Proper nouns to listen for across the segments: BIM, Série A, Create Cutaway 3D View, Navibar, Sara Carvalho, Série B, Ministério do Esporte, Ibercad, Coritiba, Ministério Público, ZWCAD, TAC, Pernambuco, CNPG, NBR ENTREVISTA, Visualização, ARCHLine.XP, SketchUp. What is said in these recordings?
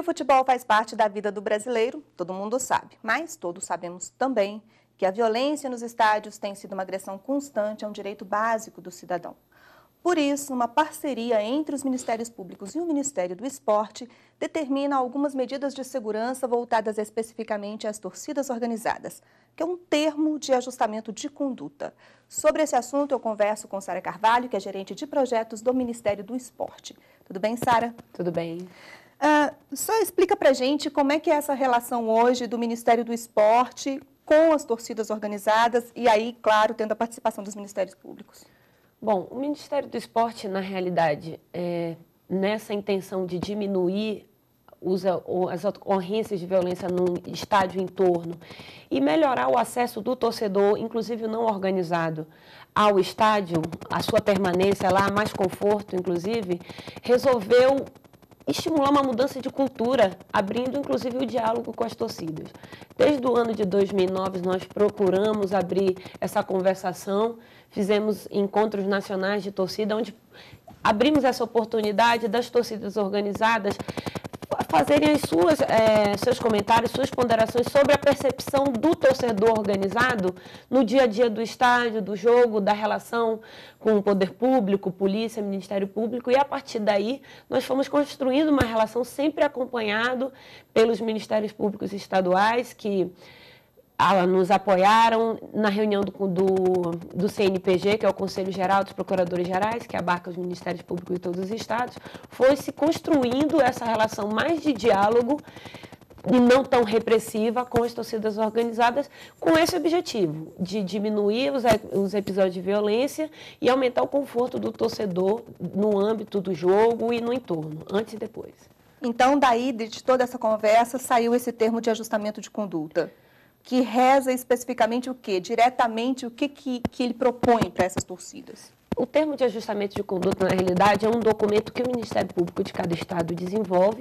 Que o futebol faz parte da vida do brasileiro, todo mundo sabe, mas todos sabemos também que a violência nos estádios tem sido uma agressão constante a um direito básico do cidadão. Por isso, uma parceria entre os Ministérios Públicos e o Ministério do Esporte determina algumas medidas de segurança voltadas especificamente às torcidas organizadas, que é um termo de ajustamento de conduta. Sobre esse assunto, eu converso com Sara Carvalho, que é gerente de projetos do Ministério do Esporte. Tudo bem, Sara? Tudo bem. Só explica pra gente como é que é essa relação hoje do Ministério do Esporte com as torcidas organizadas e aí, claro, tendo a participação dos Ministérios Públicos. Bom, o Ministério do Esporte, na realidade, nessa intenção de diminuir as ocorrências de violência no estádio em torno e melhorar o acesso do torcedor, inclusive não organizado, ao estádio, a sua permanência lá, mais conforto, inclusive, resolveu estimular uma mudança de cultura, abrindo inclusive o diálogo com as torcidas. Desde o ano de 2009, nós procuramos abrir essa conversação, fizemos encontros nacionais de torcida, onde abrimos essa oportunidade das torcidas organizadas fazerem as seus comentários, suas ponderações sobre a percepção do torcedor organizado no dia a dia do estádio, do jogo, da relação com o poder público, polícia, Ministério Público, e a partir daí nós fomos construindo uma relação sempre acompanhado pelos Ministérios Públicos estaduais, que nos apoiaram na reunião do CNPG, que é o Conselho Geral dos Procuradores Gerais, que abarca os Ministérios Públicos de todos os estados. Foi se construindo essa relação mais de diálogo e não tão repressiva com as torcidas organizadas, com esse objetivo de diminuir os episódios de violência e aumentar o conforto do torcedor no âmbito do jogo e no entorno, antes e depois. Então, daí, de toda essa conversa, saiu esse termo de ajustamento de conduta, que reza especificamente o quê? Diretamente o que ele propõe para essas torcidas? O termo de ajustamento de conduta, na realidade, é um documento que o Ministério Público de cada estado desenvolve,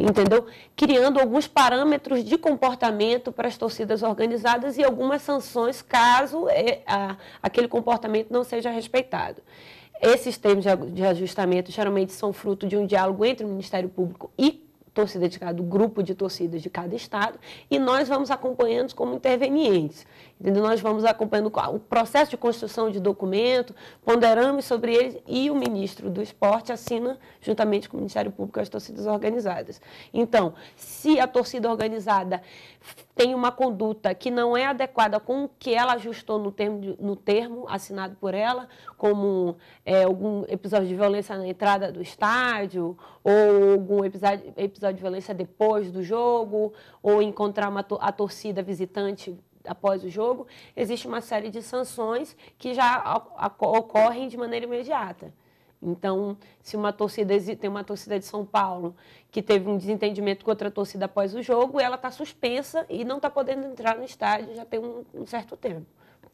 entendeu? Criando alguns parâmetros de comportamento para as torcidas organizadas e algumas sanções caso aquele comportamento não seja respeitado. Esses termos de ajustamento geralmente são fruto de um diálogo entre o Ministério Público e torcida de cada grupo de torcidas de cada estado, e nós vamos acompanhando como intervenientes. Entendeu? Nós vamos acompanhando o processo de construção de documento, ponderamos sobre ele, e o ministro do Esporte assina, juntamente com o Ministério Público, as torcidas organizadas. Então, se a torcida organizada tem uma conduta que não é adequada com o que ela ajustou no termo assinado por ela, como algum episódio de violência na entrada do estádio, ou algum episódio de violência depois do jogo, ou encontrar a torcida visitante após o jogo, existe uma série de sanções que já ocorrem de maneira imediata. Então, se tem uma torcida de São Paulo que teve um desentendimento com outra torcida após o jogo, ela está suspensa e não está podendo entrar no estádio já tem um certo tempo,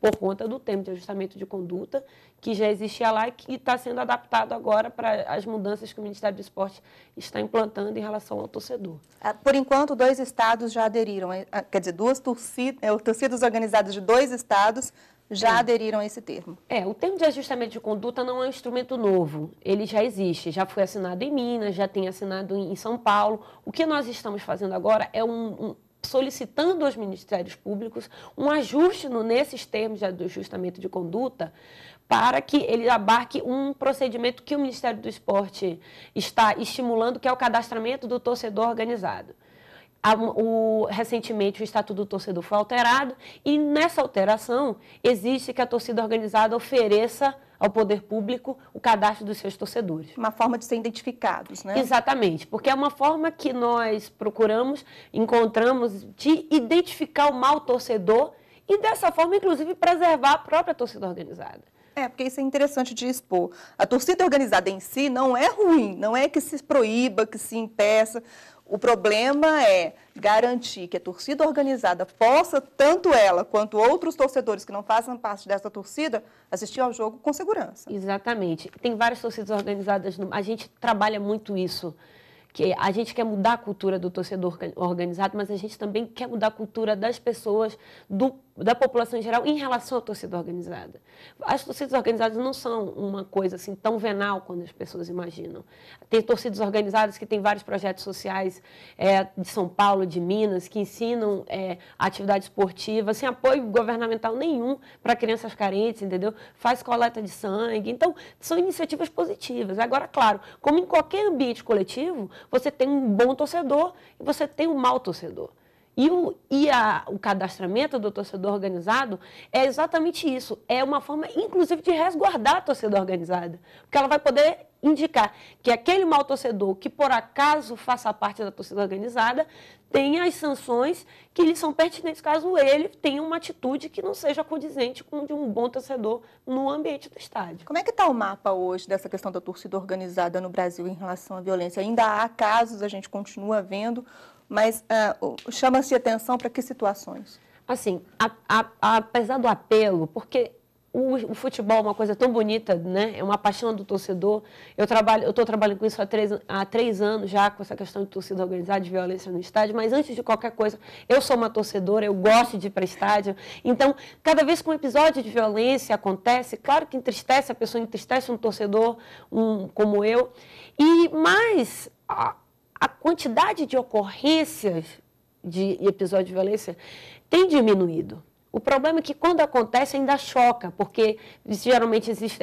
por conta do termo de ajustamento de conduta que já existia lá e que está sendo adaptado agora para as mudanças que o Ministério do Esporte está implantando em relação ao torcedor. Por enquanto, dois estados já aderiram, quer dizer, duas torcidas organizadas de dois estados já aderiram a esse termo. O termo de ajustamento de conduta não é um instrumento novo, ele já existe, já foi assinado em Minas, já tem assinado em São Paulo. O que nós estamos fazendo agora é solicitando aos Ministérios Públicos um ajuste nesses termos de ajustamento de conduta para que ele abarque um procedimento que o Ministério do Esporte está estimulando, que é o cadastramento do torcedor organizado. Recentemente, o Estatuto do Torcedor foi alterado e, nessa alteração, existe que a torcida organizada ofereça ao poder público o cadastro dos seus torcedores. Uma forma de ser identificados, né? Exatamente, porque é uma forma que nós encontramos de identificar o mau torcedor e, dessa forma, inclusive, preservar a própria torcida organizada. Porque isso é interessante de expor. A torcida organizada em si não é ruim, não é que se proíba, que se impeça. O problema é garantir que a torcida organizada possa, tanto ela quanto outros torcedores que não façam parte dessa torcida, assistir ao jogo com segurança. Exatamente. Tem várias torcidas organizadas, a gente trabalha muito isso. Que a gente quer mudar a cultura do torcedor organizado, mas a gente também quer mudar a cultura das pessoas, do da população em geral em relação à torcida organizada. As torcidas organizadas não são uma coisa assim tão venal quando as pessoas imaginam. Tem torcidas organizadas que têm vários projetos sociais de São Paulo, de Minas, que ensinam atividade esportiva sem apoio governamental nenhum para crianças carentes, entendeu? Faz coleta de sangue. Então, são iniciativas positivas. Agora, claro, como em qualquer ambiente coletivo, você tem um bom torcedor e você tem um mau torcedor. E o cadastramento do torcedor organizado é exatamente isso. É uma forma, inclusive, de resguardar a torcida organizada. Porque ela vai poder indicar que aquele mau torcedor que, por acaso, faça parte da torcida organizada, tenha as sanções que lhe são pertinentes caso ele tenha uma atitude que não seja condizente com de um bom torcedor no ambiente do estádio. Como é que está o mapa hoje dessa questão da torcida organizada no Brasil em relação à violência? Ainda há casos, a gente continua vendo... Mas chama-se atenção para que situações? Assim, apesar do apelo, porque o futebol é uma coisa tão bonita, né? É uma paixão do torcedor. Eu estou trabalhando com isso há três anos já, com essa questão de torcida organizada, de violência no estádio, mas antes de qualquer coisa, eu sou uma torcedora, eu gosto de ir para estádio. Então, cada vez que um episódio de violência acontece, claro que entristece, a pessoa entristece um torcedor como eu. Mas... A quantidade de ocorrências de episódios de violência tem diminuído. O problema é que quando acontece ainda choca, porque geralmente existe,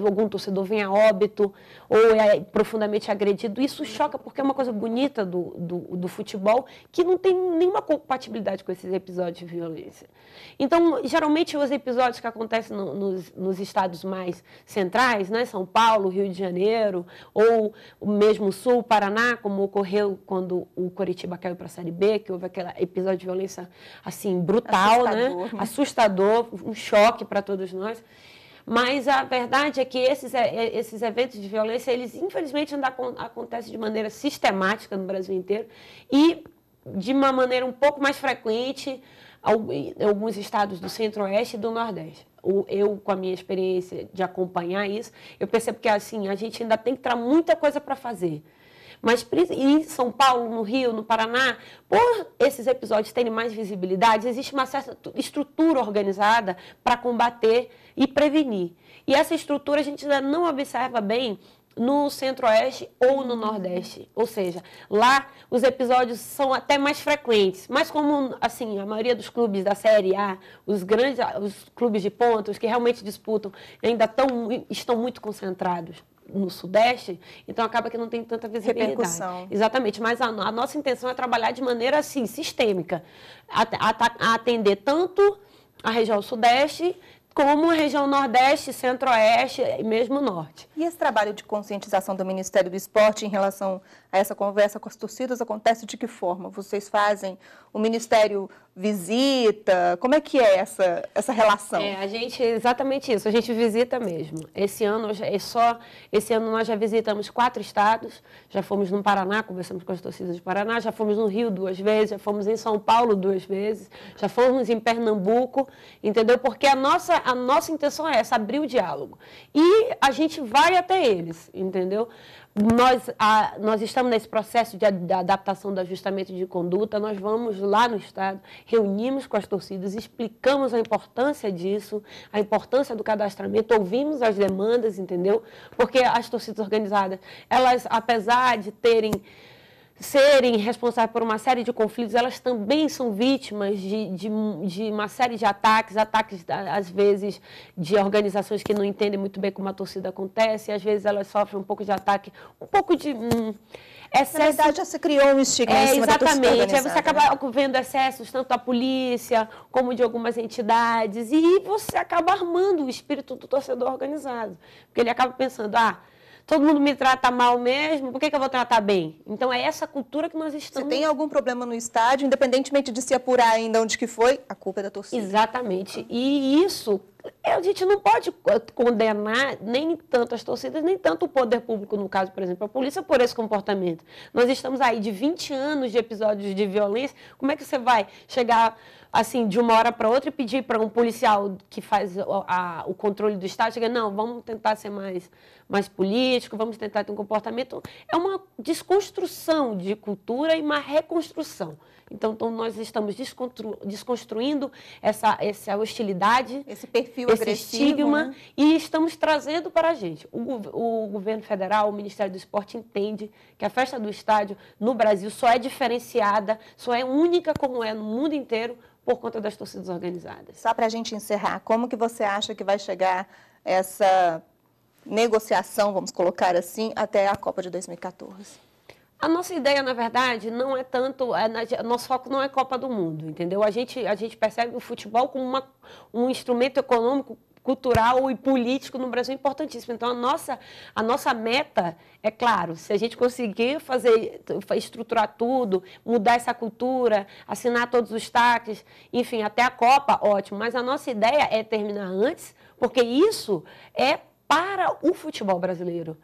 algum torcedor vem a óbito ou é profundamente agredido. Isso choca porque é uma coisa bonita do futebol que não tem nenhuma compatibilidade com esses episódios de violência. Então, geralmente os episódios que acontecem nos estados mais centrais, né, São Paulo, Rio de Janeiro ou mesmo Sul, Paraná, como ocorreu quando o Coritiba caiu para a Série B, que houve aquele episódio de violência assim brutal. Assustador, né? Assustador, um choque para todos nós. Mas a verdade é que esses eventos de violência, eles infelizmente ainda acontecem de maneira sistemática no Brasil inteiro e de uma maneira um pouco mais frequente em alguns estados do Centro-Oeste e do Nordeste. Eu, com a minha experiência de acompanhar isso, eu percebo que assim, a gente ainda tem que ter muita coisa para fazer. Mas em São Paulo, no Rio, no Paraná, por esses episódios terem mais visibilidade, existe uma certa estrutura organizada para combater e prevenir. E essa estrutura a gente ainda não observa bem no Centro-Oeste ou no Nordeste. Ou seja, lá os episódios são até mais frequentes. Mas como assim, a maioria dos clubes da Série A, os clubes de pontos que realmente disputam, ainda estão muito concentrados no Sudeste, então acaba que não tem tanta visibilidade. Repercussão. Exatamente, mas a nossa intenção é trabalhar de maneira assim, sistêmica, a atender tanto a região Sudeste como a região Nordeste, Centro-Oeste e mesmo Norte. E esse trabalho de conscientização do Ministério do Esporte em relação a essa conversa com as torcidas acontece de que forma? Vocês fazem, o Ministério visita, como é que é essa relação? Exatamente isso, a gente visita mesmo. Esse ano nós já visitamos 4 estados, já fomos no Paraná, conversamos com as torcidas do Paraná, já fomos no Rio 2 vezes, já fomos em São Paulo 2 vezes, já fomos em Pernambuco, entendeu? Porque a nossa intenção é essa, abrir o diálogo. E a gente vai até eles, entendeu? Nós estamos nesse processo de adaptação do ajustamento de conduta, nós vamos lá no estado, reunimos com as torcidas, explicamos a importância disso, a importância do cadastramento, ouvimos as demandas, entendeu? Porque as torcidas organizadas, elas, apesar de serem responsáveis por uma série de conflitos, elas também são vítimas de uma série de ataques, às vezes, de organizações que não entendem muito bem como a torcida acontece, às vezes elas sofrem um pouco de ataque, um pouco de... Na verdade, já se criou um estigma em cima da torcida organizada. Exatamente, você acaba vendo excessos tanto da polícia como de algumas entidades e você acaba armando o espírito do torcedor organizado, porque ele acaba pensando, todo mundo me trata mal mesmo, por que eu vou tratar bem? Então, é essa cultura que nós estamos... Se tem algum problema no estádio, independentemente de se apurar ainda onde que foi, a culpa é da torcida. Exatamente. E isso A gente não pode condenar nem tanto as torcidas, nem tanto o poder público, no caso, por exemplo, a polícia, por esse comportamento. Nós estamos aí de 20 anos de episódios de violência. Como é que você vai chegar, assim, de uma hora para outra e pedir para um policial que faz o controle do Estado, chegar, não, vamos tentar ser mais político, vamos tentar ter um comportamento... É uma desconstrução de cultura e uma reconstrução. Então nós estamos desconstruindo essa hostilidade, esse perfil agressivo, esse estigma, né? E estamos trazendo para a gente. O governo federal, o Ministério do Esporte entende que a festa do estádio no Brasil só é diferenciada, só é única como é no mundo inteiro por conta das torcidas organizadas. Só para a gente encerrar, como que você acha que vai chegar essa negociação, vamos colocar assim, até a Copa de 2014? A nossa ideia, na verdade, não é tanto... Nosso foco não é Copa do Mundo, entendeu? A gente percebe o futebol como um instrumento econômico, cultural e político no Brasil importantíssimo. Então, a nossa meta, é claro, se a gente conseguir estruturar tudo, mudar essa cultura, assinar todos os TACs, enfim, até a Copa, ótimo. Mas a nossa ideia é terminar antes, porque isso é para o futebol brasileiro.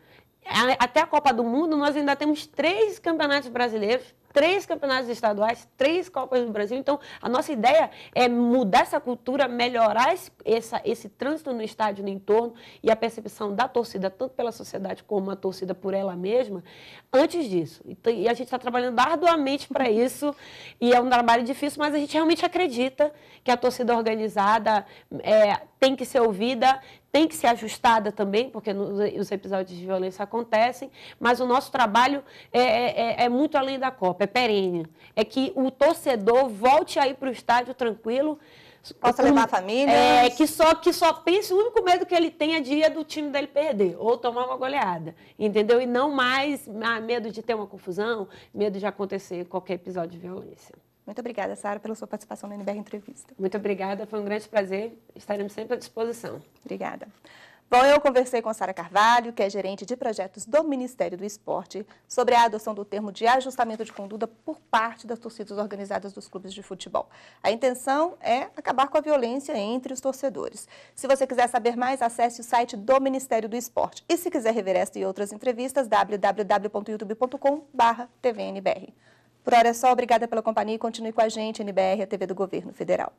Até a Copa do Mundo, nós ainda temos 3 campeonatos brasileiros, 3 campeonatos estaduais, 3 Copas do Brasil. Então, a nossa ideia é mudar essa cultura, melhorar esse trânsito no estádio, no entorno e a percepção da torcida, tanto pela sociedade como a torcida por ela mesma, antes disso. E a gente está trabalhando arduamente para isso e é um trabalho difícil, mas a gente realmente acredita que a torcida organizada tem que ser ouvida, tem que ser ajustada também, porque os episódios de violência acontecem, mas o nosso trabalho é muito além da Copa, é perene. É que o torcedor volte aí para o estádio tranquilo. Possa levar a família. É, que só pense, o único medo que ele tem é do time dele perder ou tomar uma goleada, entendeu? E não mais medo de ter uma confusão, medo de acontecer qualquer episódio de violência. Muito obrigada, Sara, pela sua participação na NBR Entrevista. Muito obrigada, foi um grande prazer. Estaremos sempre à disposição. Obrigada. Bom, eu conversei com Sara Carvalho, que é gerente de projetos do Ministério do Esporte, sobre a adoção do termo de ajustamento de conduta por parte das torcidas organizadas dos clubes de futebol. A intenção é acabar com a violência entre os torcedores. Se você quiser saber mais, acesse o site do Ministério do Esporte. E se quiser rever esta e outras entrevistas, www.youtube.com/tvnbr. Por hora é só, obrigada pela companhia e continue com a gente, NBR, a TV do Governo Federal.